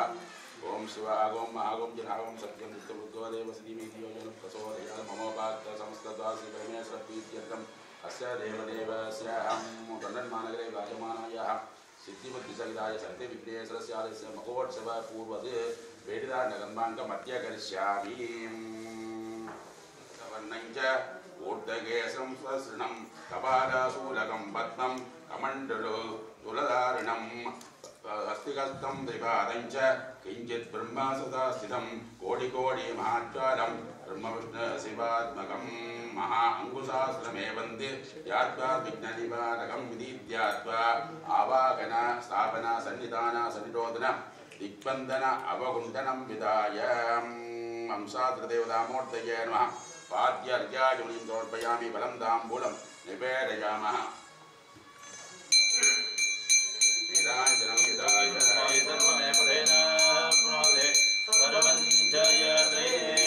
سواء قوم سواء قوم ما قوم جن قوم سكين تلقوا وسليمي ديوجن كسور يا ماما بعد سمستة عزي بمية سبيت يتم أسياد هبني بس يا هم مدرن ما نقدر يباجي ما نيا هم سيتي مكتسب داعي سنتي بكتير سرس يا رجس مقود سباع فور وده بيدار نعم ما إنك متيا كريش يا بيم كمان ودعي سمسرنم كبارا سولكم بتم كمندلو دولارنم أستيكستم ديبادنجا كينجت برما سدا سدم كودي كودي مهاترام برماشنا سيباد مكم مها أنغوسا سلميبندي ياتوا بيجناني بادكم بديت ياتوا آبا كنا سابنا سندانا سندودنا ديبندنا آبا كندنا بدايام أمسات رديو دامور تجينها فاتيا رجاء جملين دور بيامي بلم دام بولم نبير جامه نيران جنم كدايا سيدنا مهدينا برالي سربن جايا ريم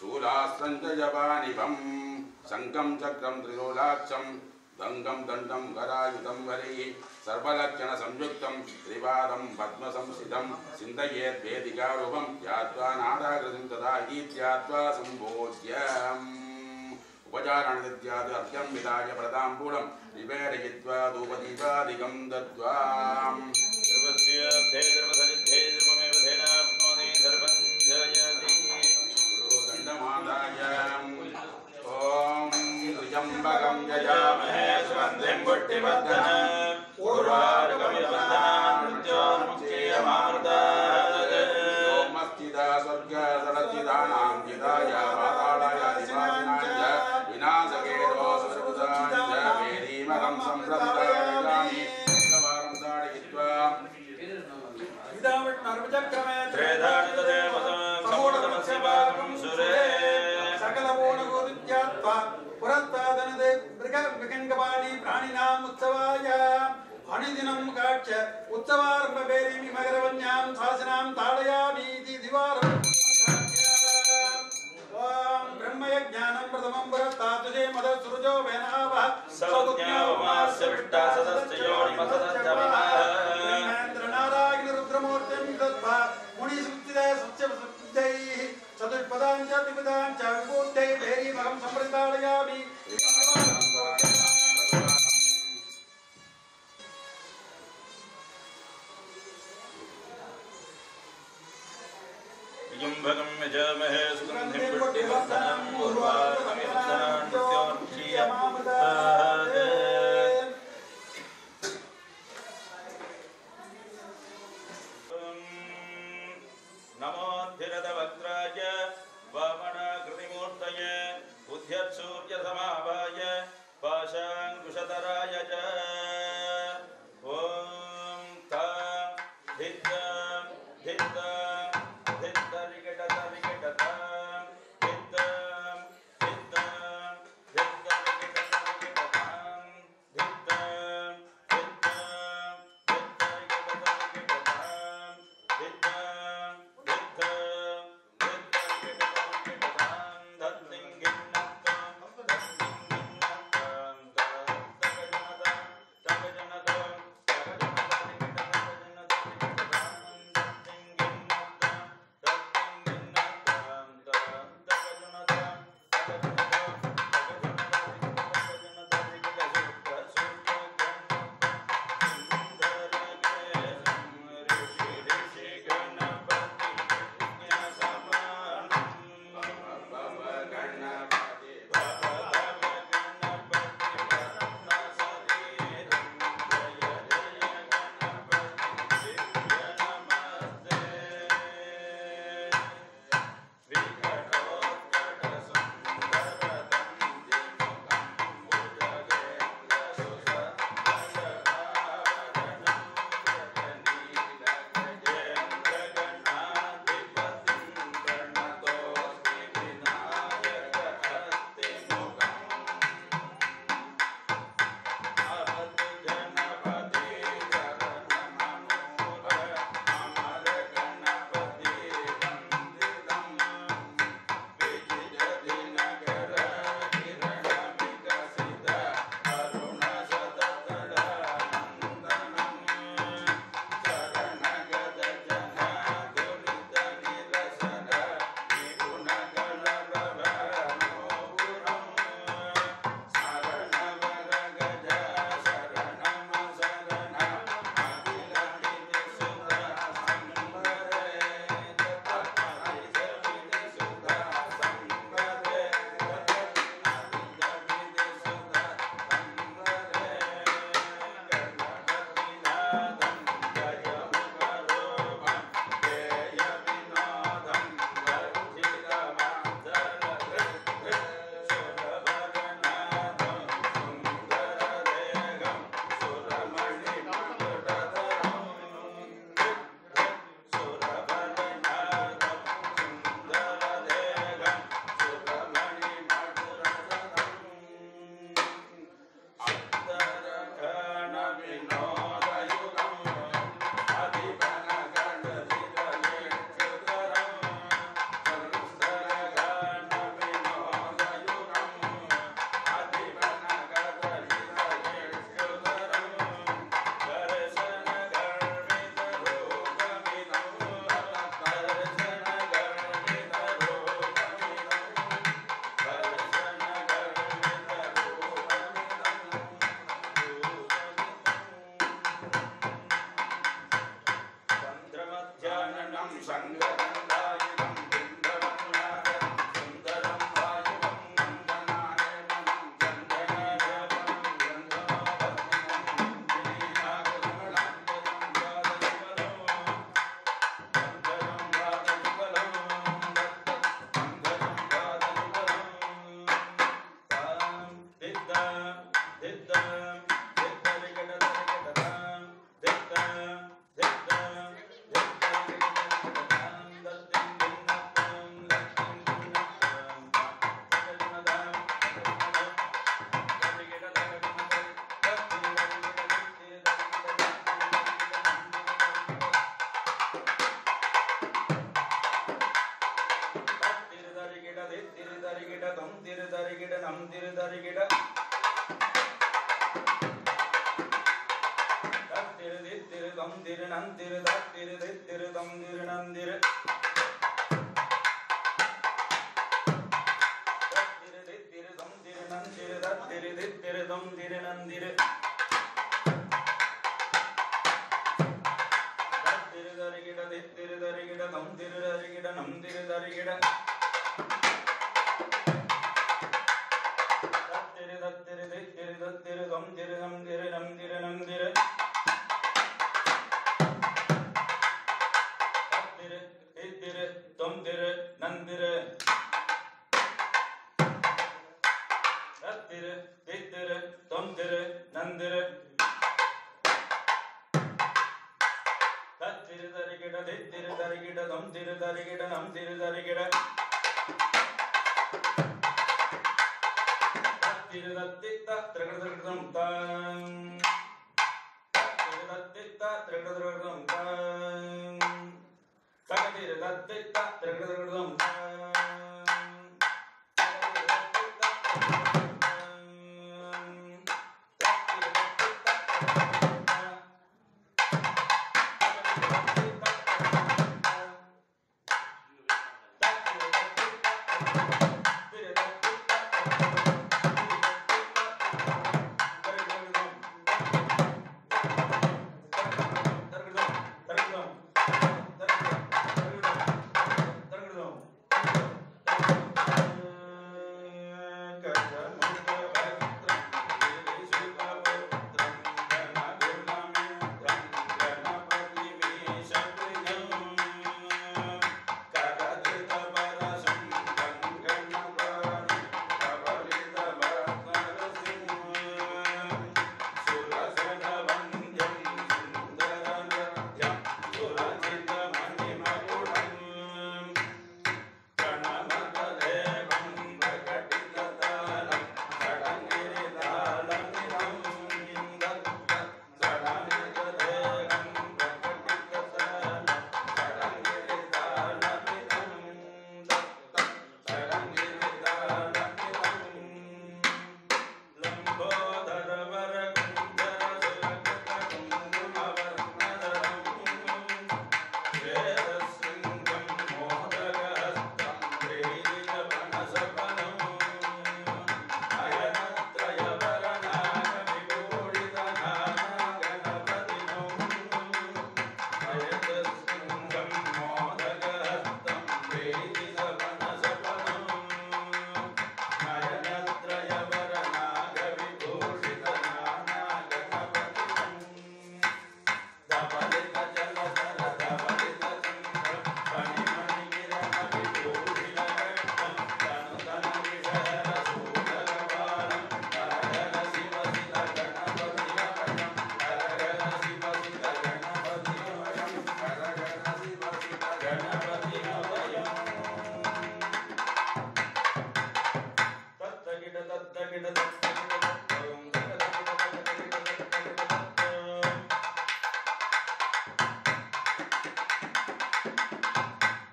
سولاستن جباني بام سنكم جكم تريولاكم دنكم دندم غرايدم غري سربلكنا سمجكم ريبادم بدم سمسدم سنديه بيديكاروبم ياتوا ناداغرزم تداهي ياتوا سمبوجيام وجارانتياد أركم بداج بردام بولم ريبيرجتوا دوبديباديكم دتوام سربسيا تيدر بسرد تيدر بميبثينا بنودي سربن جيادي ॐ त्रिजम्बकं यजामहे सुगन्धिं पुष्टिवर्धनं उर्वारुकमिव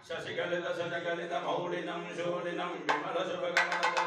شاشكاليتا شاشكاليتا مولينا مشولينا ممالاشوكا